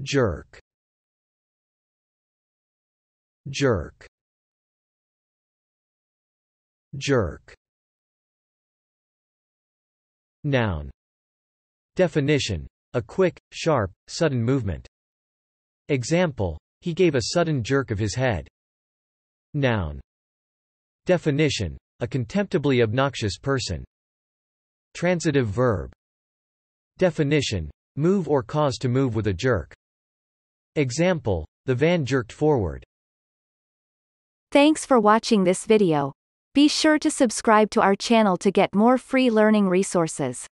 Jerk. Jerk. Jerk. Noun. Definition. A quick, sharp, sudden movement. Example. He gave a sudden jerk of his head. Noun. Definition. A contemptibly obnoxious person. Transitive verb. Definition. Move or cause to move with a jerk. Example. The van jerked forward. Thanks for watching this video. Be sure to subscribe to our channel to get more free learning resources.